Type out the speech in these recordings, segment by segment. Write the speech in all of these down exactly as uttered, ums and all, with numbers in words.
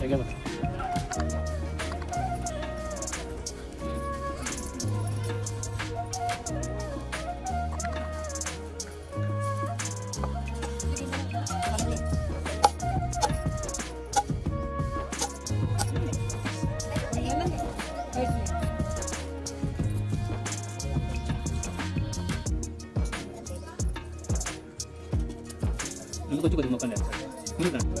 こっちこっち動かないやつ無理なんだ。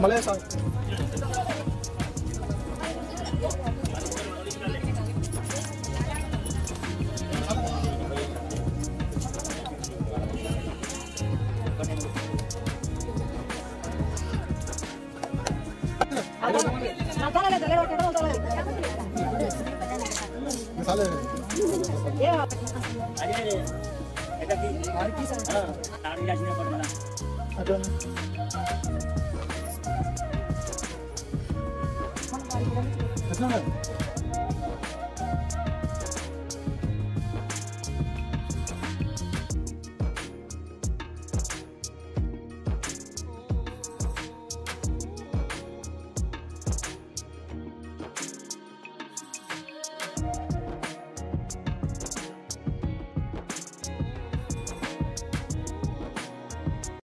Malay song. No, no.